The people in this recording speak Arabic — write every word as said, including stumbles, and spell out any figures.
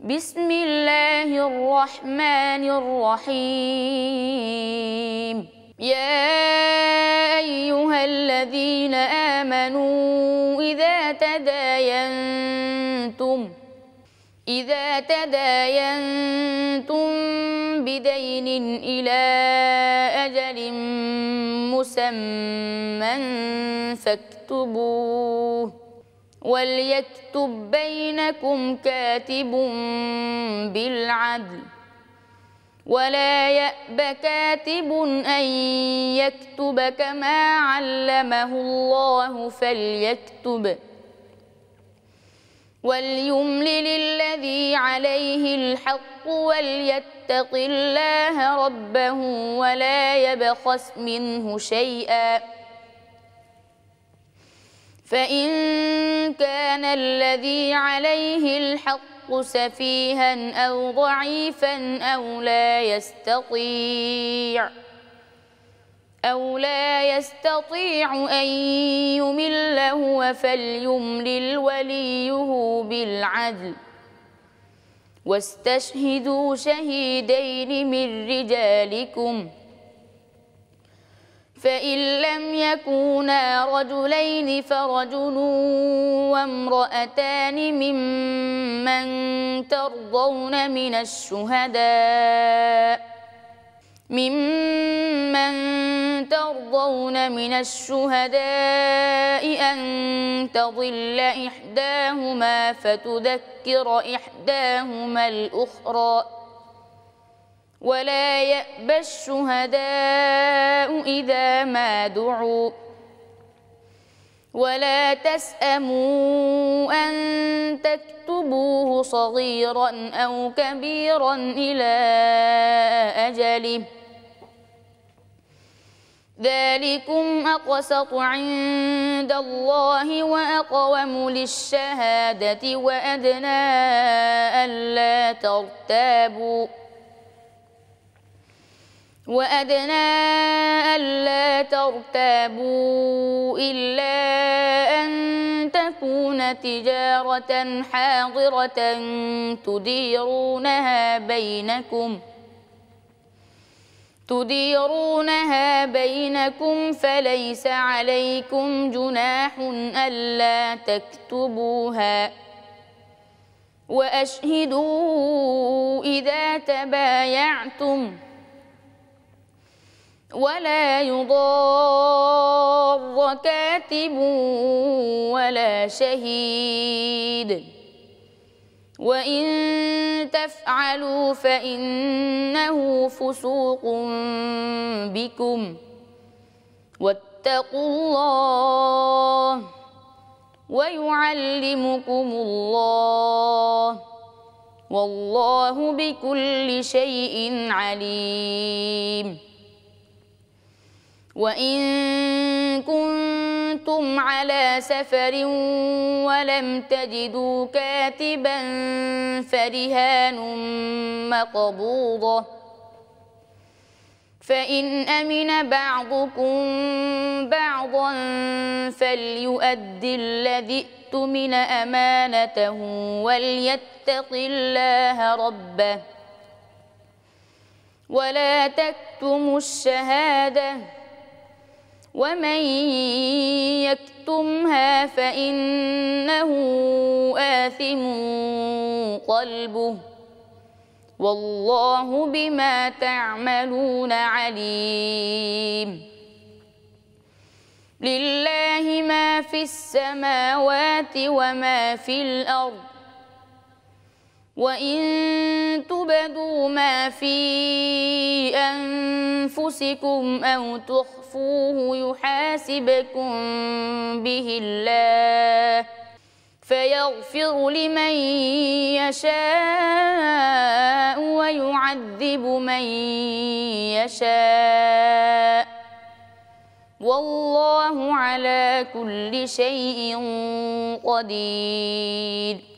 بسم الله الرحمن الرحيم. يا أيها الذين آمنوا إذا تداينتم إذا تداينتم بدين إلى أجل مسمى فاكتبوه وليكتب بينكم كاتب بالعدل ولا يأب كاتب أن يكتب كما علمه الله فليكتب وليملل الذي عليه الحق وليتق الله ربه ولا يبخس منه شيئا فإن كان الذي عليه الحق سفيها أو ضعيفا أو لا يستطيع أو لا يستطيع أن يمل هو فليملل وليه بالعدل واستشهدوا شهيدين من رجالكم فإن لم يكونا رجلين فرجل وامرأتان ممن ترضون من الشهداء ممن ترضون من الشهداء أن تضل إحداهما فتذكر إحداهما الأخرى ولا يأبى الشهداء إذا ما دعوا ولا تسأموا أن تكتبوه صغيرا أو كبيرا إلى أجله ذلكم أقسط عند الله وأقوم للشهادة وأدنى ألا ترتابوا وأدنى ألا ترتابوا إلا أن تكون تجارة حاضرة تديرونها بينكم تديرونها بينكم فليس عليكم جناح ألا تكتبوها وأشهدوا إذا تبايعتم ولا يضار كاتب ولا شهيد وإن تفعلوا فإنه فسوق بكم واتقوا الله ويعلمكم الله والله بكل شيء عليم. وإن كنتم على سفر ولم تجدوا كاتبا فرهان مقبوضة فإن أمن بعضكم بعضا فليؤد الذي ائتمن أمانته وليتق الله ربه ولا تكتموا الشهادة ومن يكتمها فإنه آثم قلبه والله بما تعملون عليم. لله ما في السماوات وما في الأرض وإن تبدوا ما في أنفسكم أو تخفوه يحاسبكم به الله فيغفر لمن يشاء ويعذب من يشاء والله على كل شيء قدير.